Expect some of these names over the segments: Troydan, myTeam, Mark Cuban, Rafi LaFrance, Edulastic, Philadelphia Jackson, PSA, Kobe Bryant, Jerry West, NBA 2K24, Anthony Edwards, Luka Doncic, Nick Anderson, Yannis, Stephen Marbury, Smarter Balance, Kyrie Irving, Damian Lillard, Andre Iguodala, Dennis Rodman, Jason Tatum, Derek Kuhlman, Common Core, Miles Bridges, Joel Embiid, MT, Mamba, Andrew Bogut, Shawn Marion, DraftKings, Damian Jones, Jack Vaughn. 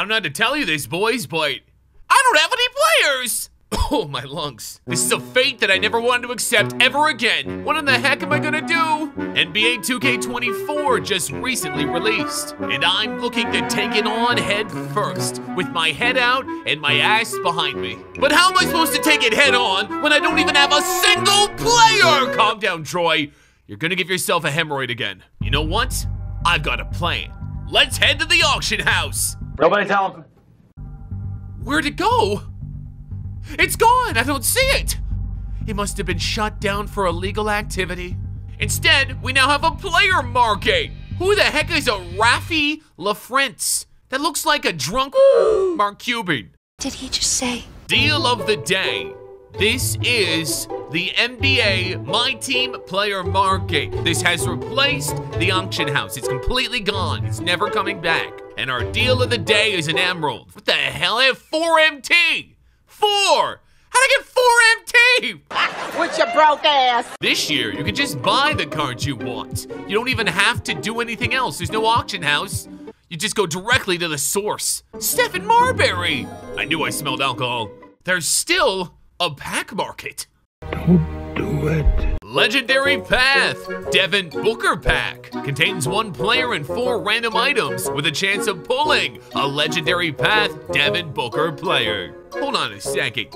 I don't know how to tell you this, boys, but I don't have any players. Oh, my lungs. This is a fate that I never wanted to accept ever again. What in the heck am I gonna do? NBA 2K24 just recently released, and I'm looking to take it on head first, with my head out and my ass behind me. But how am I supposed to take it head on when I don't even have a single player? Calm down, Troy. You're gonna give yourself a hemorrhoid again. You know what? I've got a plan. Let's head to the auction house. Nobody tell him. Where'd it go? It's gone! I don't see it! It must have been shut down for illegal activity. Instead, we now have a player market! Who the heck is a Rafi LaFrance? That looks like a drunk Mark Cuban. Did he just say? Deal of the day. This is the NBA myTeam player market. This has replaced the auction house. It's completely gone. It's never coming back. And our deal of the day is an emerald. What the hell? I have 4 MT! 4! How'd I get 4 MT? With your broke ass. This year, you can just buy the cards you want. You don't even have to do anything else. There's no auction house. You just go directly to the source. Stephen Marbury. I knew I smelled alcohol. There's still a pack market. Don't do it. Legendary Path, Devin Booker pack. Contains one player and 4 random items with a chance of pulling a Legendary Path Devin Booker player. Hold on a second.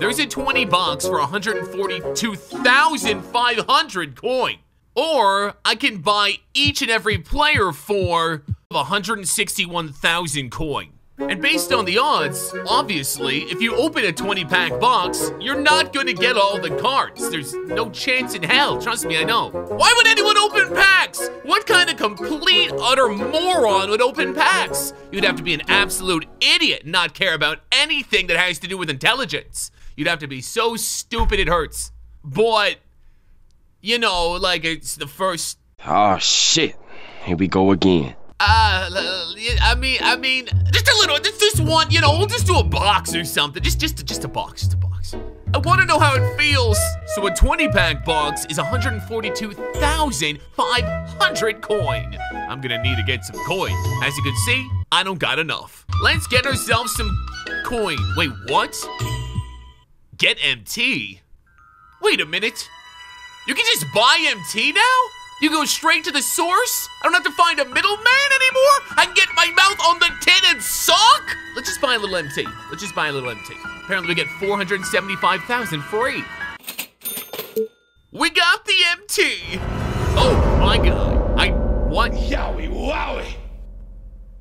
There's a 20 box for 142,500 coin. Or I can buy each and every player for 161,000 coin. And based on the odds, obviously, if you open a 20-pack box, you're not gonna get all the cards. There's no chance in hell. Trust me, I know. Why would anyone open packs? What kind of complete, utter moron would open packs? You'd have to be an absolute idiot and not care about anything that has to do with intelligence. You'd have to be so stupid it hurts. But, you know, like it's the first... Oh, shit. Here we go again. I mean, just a little, just one, you know, we'll just do a box or something. Just a box, just a box. I want to know how it feels. So a 20-pack box is 142,500 coin. I'm gonna need to get some coin. As you can see, I don't got enough. Let's get ourselves some coin. Wait, what? Get MT? Wait a minute. You can just buy MT now? You go straight to the source? I don't have to find a middleman anymore? I can get my mouth on the tin and suck? Let's just buy a little MT. Let's just buy a little MT. Apparently we get 475,000 free. We got the MT. Oh my God. What? Yowie wowie.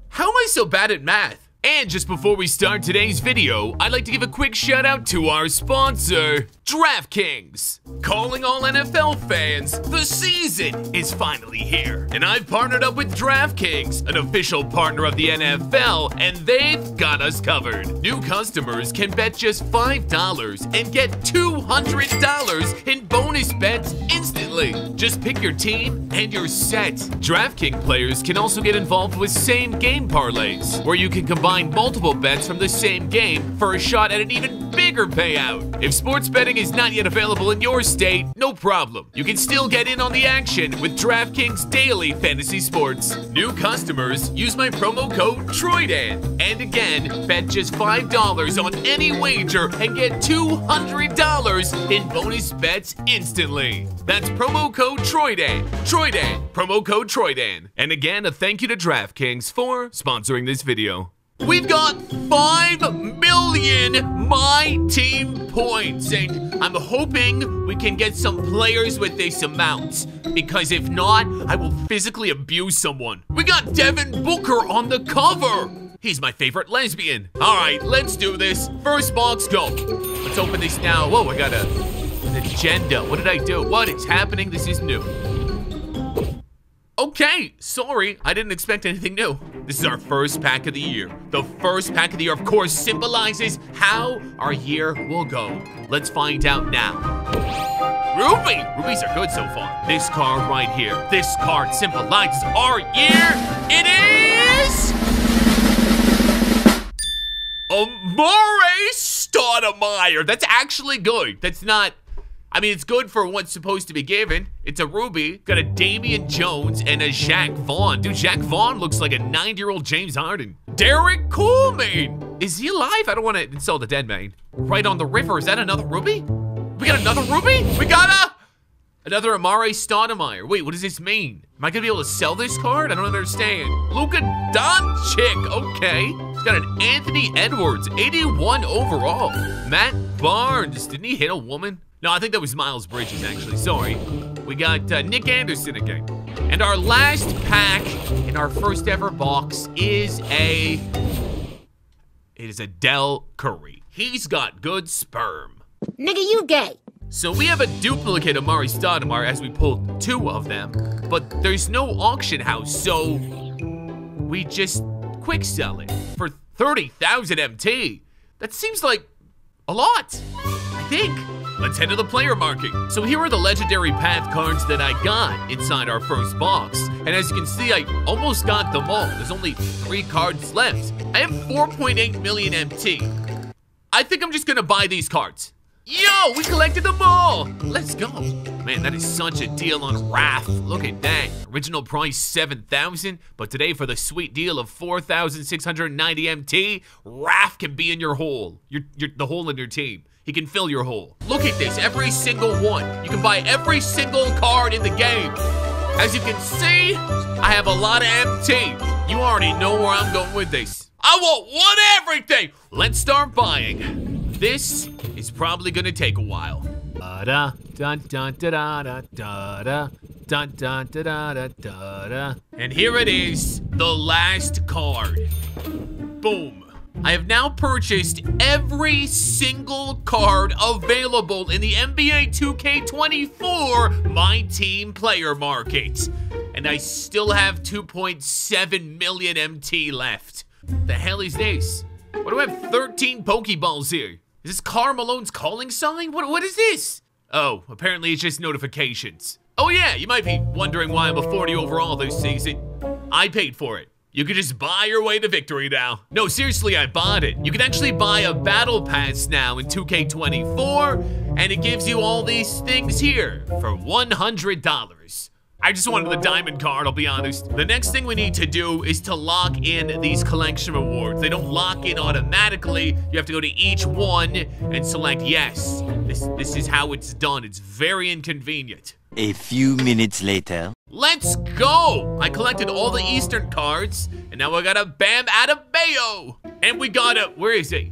How am I so bad at math? And just before we start today's video, I'd like to give a quick shout out to our sponsor, DraftKings. Calling all NFL fans, the season is finally here. And I've partnered up with DraftKings, an official partner of the NFL, and they've got us covered. New customers can bet just $5 and get $200 in bonus bets instantly. Just pick your team and you're set. DraftKings players can also get involved with same game parlays, where you can combine multiple bets from the same game for a shot at an even bigger payout. If sports betting is not yet available in your state, no problem. You can still get in on the action with DraftKings Daily Fantasy Sports. New customers, use my promo code Troydan. And again, bet just $5 on any wager and get $200 in bonus bets instantly. That's promo code Troydan. Troydan, promo code Troydan. And again, a thank you to DraftKings for sponsoring this video. We've got 5 million myTeam points, and I'm hoping we can get some players with this amount, because if not, I will physically abuse someone. We got Devin Booker on the cover. He's my favorite lesbian. All right, let's do this. First box, go. Let's open this now. Whoa, I got an agenda. What did I do? What is happening? This is new. Okay, sorry, I didn't expect anything new. This is our first pack of the year. The first pack of the year, of course, symbolizes how our year will go. Let's find out now. Ruby! Rubies are good so far. This card right here, this card symbolizes our year. It is... Amare Stoudemire. That's actually good. That's not... I mean, it's good for what's supposed to be given. It's a Ruby, got a Damian Jones and a Jack Vaughn. Dude, Jack Vaughn looks like a 9-year-old James Harden. Derek Kuhlman. Is he alive? I don't want to insult the dead man. Right on the river. Is that another ruby? We got another ruby? We got another Amare Stoudemire. Wait, what does this mean? Am I gonna be able to sell this card? I don't understand. Luka Doncic, okay. He's got an Anthony Edwards, 81 overall. Matt Barnes, didn't he hit a woman? No, I think that was Miles Bridges, actually, sorry. We got Nick Anderson again. And our last pack in our first ever box is a Del Curry. He's got good sperm. Nigga, you gay. So we have a duplicate of Amare Stoudemire as we pulled two of them, but there's no auction house, so we just quick sell it for 30,000 MT. That seems like a lot, I think. Let's head to the player market. So here are the legendary path cards that I got inside our first box. And as you can see, I almost got them all. There's only 3 cards left. I have 4.8 million MT. I think I'm just gonna buy these cards. Yo, we collected them all. Let's go. Man, that is such a deal on Raff. Look at that. Original price 7,000, but today for the sweet deal of 4,690 MT, Raff can be in your hole. The hole in your team. He can fill your hole. Look at this, every single one. You can buy every single card in the game. As you can see, I have a lot of MT. You already know where I'm going with this. I want everything. Let's start buying. This is probably gonna take a while. And here it is, the last card. Boom. I have now purchased every single card available in the NBA 2K24 myTeam player market. And I still have 2.7 million MT left. The hell is this? Why do I have 13 Pokeballs here? Is this Karl Malone's calling something? What is this? Oh, apparently it's just notifications. Oh yeah, you might be wondering why I'm a 40 overall this season. I paid for it. You can just buy your way to victory now. No, seriously, I bought it. You can actually buy a battle pass now in 2K24, and it gives you all these things here for $100. I just wanted the diamond card, I'll be honest. The next thing we need to do is to lock in these collection rewards. They don't lock in automatically. You have to go to each one and select yes. This is how it's done. It's very inconvenient. A few minutes later. Let's go! I collected all the Eastern cards, and now I got a Bam Adebayo! And we got a, where is he?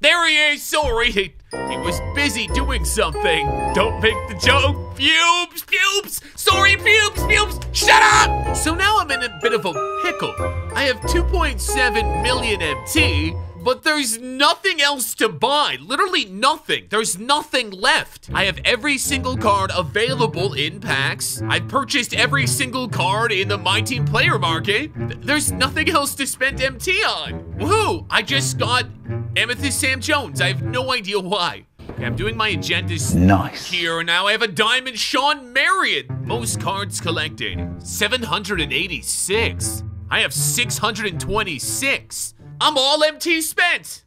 There he is, sorry. He was busy doing something. Don't make the joke. Pubes, pubes. Sorry, pubes, pubes. Shut up! So now I'm in a bit of a pickle. I have 2.7 million MT, but there's nothing else to buy. Literally nothing. There's nothing left. I have every single card available in packs. I purchased every single card in the myTeam player market. There's nothing else to spend MT on. Woohoo! I just got Amethyst Sam Jones. I have no idea why. Okay, I'm doing my agendas here. Now I have a diamond Shawn Marriott. Most cards collected, 786. I have 626. I'm all MT spent.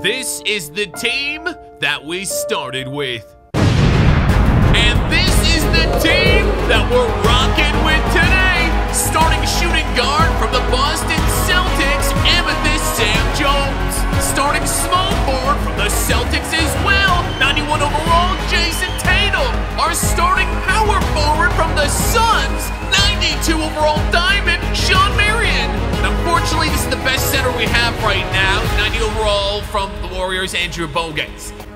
This is the team that we started with. And this is the team that we're rocking with today. Starting shooting guard from the Boston Celtics, Amethyst Sam Jones. Starting small forward from the Celtics as well, 91 overall, Jason Tatum. Our starting power forward from the Suns, 92 overall diamond, Shawn Marion. Unfortunately, this is the best center we have right now, 90 overall from the Warriors, Andrew Bogut.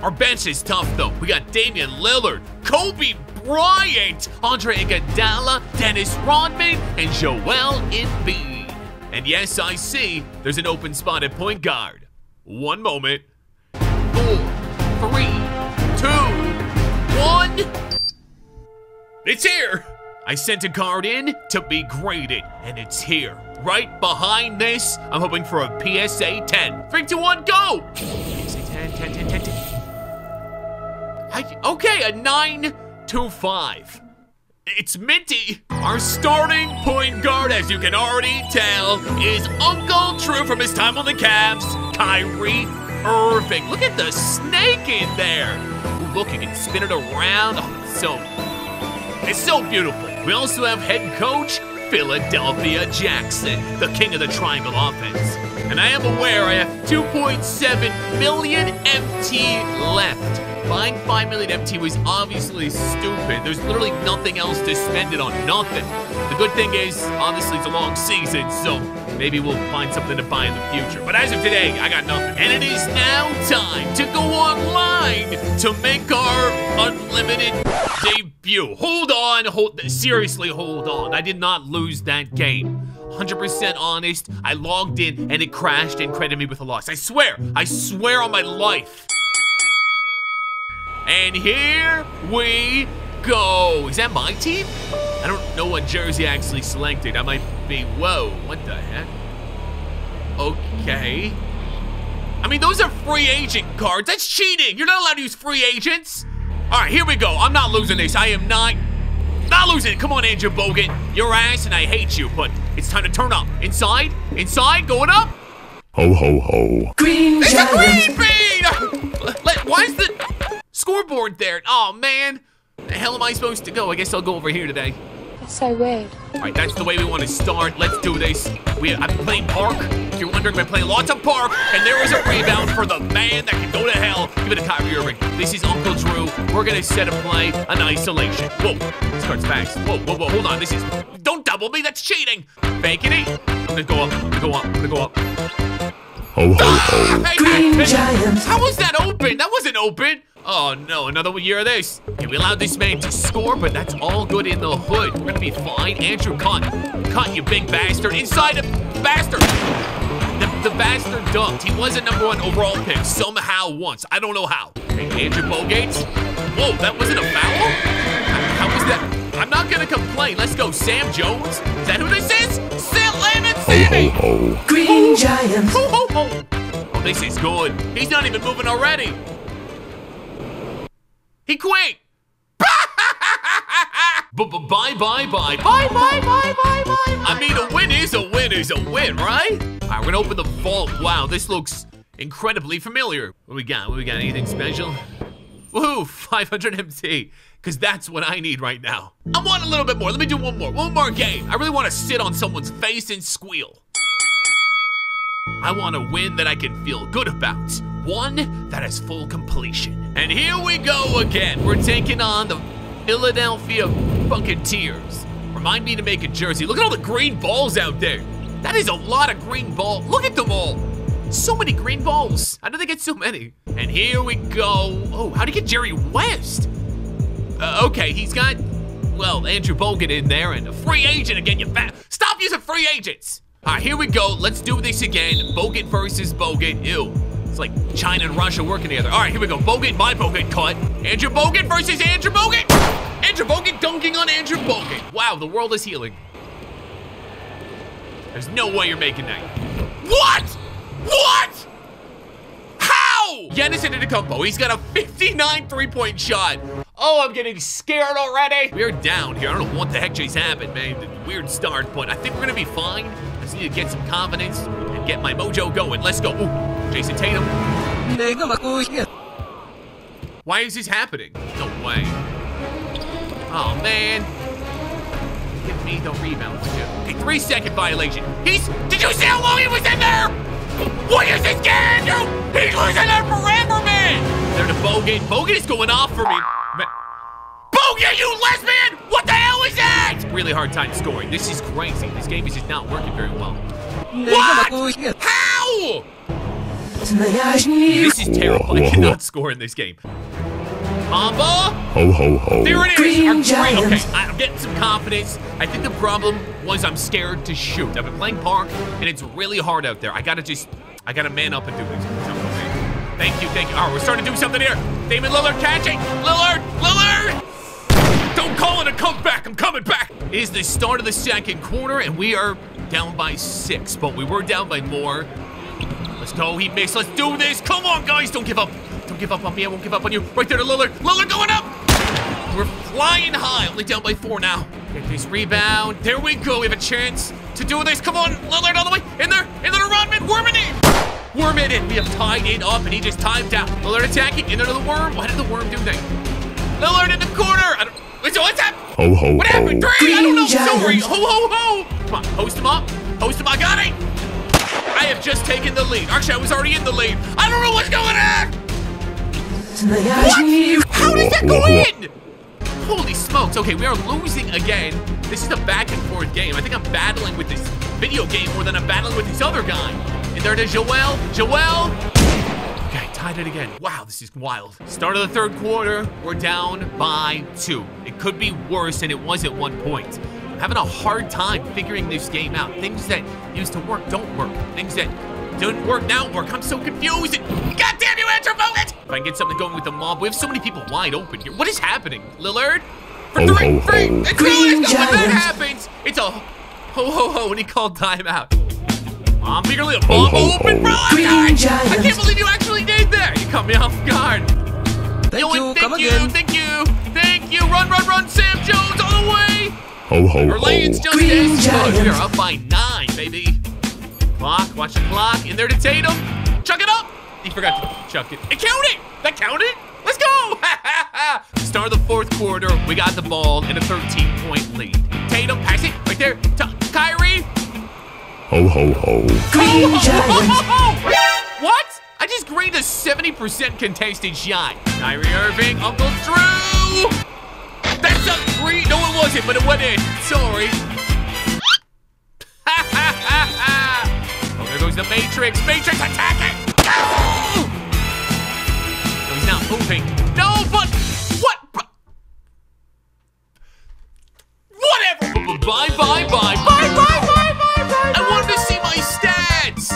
Our bench is tough though. We got Damian Lillard, Kobe Bryant, Andre Iguodala, Dennis Rodman, and Joel Embiid. And yes, I see there's an open spot at point guard. One moment. 4, 3, 2, 1. It's here. I sent a card in to be graded, and it's here. Right behind this, I'm hoping for a PSA 10. 3, 2, 1, go. PSA 10, 10, 10, 10, 10. Okay, a 925. It's minty. Our starting point guard, as you can already tell, is Uncle True from his time on the Cavs, Kyrie Irving. Look at the snake in there. Ooh, look, you can spin it around. Oh, it's so beautiful. We also have head coach, Philadelphia Jackson, the king of the triangle offense. And I am aware I have 2.7 million MT left. Buying 5 million MT was obviously stupid. There's literally nothing else to spend it on, nothing. The good thing is, obviously it's a long season, so maybe we'll find something to buy in the future. But as of today, I got nothing. And it is now time to go online to make our unlimited debut. Seriously, hold on. I did not lose that game. 100% honest, I logged in and it crashed and credited me with a loss. I swear on my life. And here we go. Is that my team? I don't know what jersey I actually selected. I might be, whoa, what the heck? Okay. I mean, those are free agent cards. That's cheating. You're not allowed to use free agents. All right, here we go. I'm not losing this. I am not losing it. Come on, Andrew Bogut. Your ass and I hate you, but it's time to turn up. Inside, inside, going up. Ho, ho, ho. Green, it's a green bean! Why is the scoreboard there? Oh, man. The hell am I supposed to go? I guess I'll go over here today. That's so weird. All right, that's the way we want to start. Let's do this. I've been playing Park. If you're wondering, I've been playing lots of Park, and there is a rebound for the man that can go to hell. Give it to Kyrie Irving. This is Uncle Drew. We're going to set a play on isolation. Whoa, this card's fast. Whoa, whoa, whoa, hold on. This is, don't double me. That's cheating. Fake it in. I'm going to go up, I'm going to go up, I'm going to go up. Ho, ho, ho. Hey, Green Giants. How was that open? That wasn't open. Oh no, another year of this. Okay, we allowed this man to score, but that's all good in the hood. We're gonna be fine. Andrew, cut, you big bastard. Inside of bastard. The bastard dunked. He was a #1 overall pick somehow once. I don't know how. Okay, Andrew Bogut. Whoa, that wasn't a foul? How was that? I'm not gonna complain. Let's go, Sam Jones. Is that who this is? Sam ho, ho, ho. Green Giants. Ho, ho, ho. Oh, this is good. He's not even moving already. He quit! Bye bye bye. I mean, a win is a win is a win, right? All right, we're gonna open the vault. Wow, this looks incredibly familiar. What do we got? What do we got? Anything special? Woohoo, 500 MT, because that's what I need right now. I want a little bit more. Let me do one more game. I really want to sit on someone's face and squeal. I want a win that I can feel good about. One that has full completion. And here we go again. We're taking on the Philadelphia Bucketeers. Remind me to make a jersey. Look at all the green balls out there. That is a lot of green ball. Look at them all. So many green balls. How do they get so many? And here we go. Oh, how'd he get Jerry West? Okay, he's got, well, Andrew Bogut in there and a free agent again, you fat. Stop using free agents. All right, here we go. Let's do this again. Bogut versus Bogut. Ew. It's like China and Russia working together. All right, here we go. Bogut, my Bogut cut. Andrew Bogut versus Andrew Bogut. Andrew Bogut dunking on Andrew Bogut. Wow, the world is healing. There's no way you're making that. What? What? How? Yannis into the combo. He's got a 59 three-point shot. Oh, I'm getting scared already. We're down here. I don't know what the heck just happened, man. The weird start, but I think we're gonna be fine. I just need to get some confidence and get my mojo going. Let's go. Ooh. Jason Tatum. Why is this happening? No way. Oh, man. Give me the rebound, too. A 3-second violation. Did you see how long he was in there? What is this game, dude? He's losing there forever, man. They're to Bogut. Bogut is going off for me. Bogut, you lesbian! What the hell is that? It's really hard time scoring. This is crazy. This game is just not working very well. What? How? This is terrible. I cannot score in this game. Mamba! Ho, ho, ho. There it is. Okay, I'm getting some confidence. I think the problem was I'm scared to shoot. I've been playing Park, and it's really hard out there. I gotta man up and do this. Okay. Thank you. All right, we're starting to do something here. Damian Lillard catching. Lillard! Don't call it a comeback. I'm coming back. It is the start of the second quarter, and we are down by 6, but we were down by more. Let's go, he missed, let's do this. Come on, guys, don't give up. Don't give up on me, I won't give up on you. Right there to Lillard, Lillard going up. We're flying high, only down by 4 now. Get this rebound, there we go. We have a chance to do this. Come on, Lillard all the way, in there to Rodman, worm it in. Worm it in, we have tied it up and he just timed out. Lillard attacking, in there to the worm. Why did the worm do that? Lillard in the corner, I don't, what's up? Ho, ho, ho. What happened, Gray? I don't know. Sorry. Ho, ho, ho. Come on. Host him up. Host him up. I got it. I have just taken the lead. Actually, I was already in the lead. I don't know what's going on. What? How did that go in? Holy smokes. Okay, we are losing again. This is a back and forth game. I think I'm battling with this video game more than I'm battling with this other guy. And there it is, Joel. Joel. Okay, tied it again. Wow, this is wild. Start of the third quarter. We're down by 2. It could be worse, and it was at one point. I'm having a hard time figuring this game out. Things that used to work don't work. Things that didn't work now work. I'm so confused. God damn you, Andrew Bogut! If I can get something going with the mob, we have so many people wide open here. What is happening? Lillard? For three. It's Green Giant. When that happens, it's a ho, ho, ho, and he called timeout. I'm literally a bomb open, bro. I can't believe you actually did that. You caught me off guard. Thank you. Run. Sam Jones all the way. Ho, ho, ho. We are up by 9, baby. Clock, watch the clock. In there to Tatum. Chuck it up. He forgot to chuck it. It counted. That counted. Let's go. Start of the fourth quarter. We got the ball in a 13-point lead. Tatum, pass it right there. Kyrie. Ho, ho, ho. What? I just greened a 70% contested shot. Kyrie Irving, Uncle Drew. That's a 3. No, it wasn't, but it went in. Sorry. The Matrix attacking! No! No, he's not moving. No, but what? Whatever. Bye. I wanted to see my stats.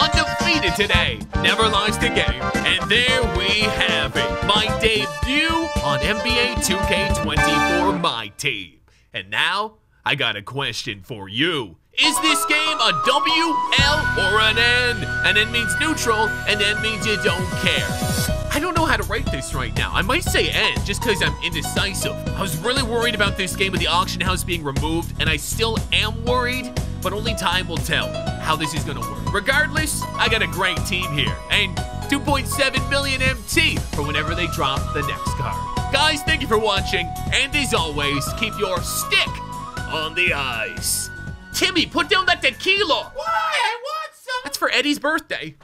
Undefeated today. Never lost a game. And there we have it. My debut on NBA 2K24 My Team. And now, I got a question for you. Is this game a W, L, or an N? An N means neutral, and N means you don't care. I don't know how to rate this right now. I might say N, just because I'm indecisive. I was really worried about this game with the auction house being removed, and I still am worried, but only time will tell how this is gonna work. Regardless, I got a great team here, and 2.7 million MT for whenever they drop the next card. Guys, thank you for watching, and as always, keep your stick on the ice. Timmy, put down that tequila. Why? I want some. That's for Eddie's birthday.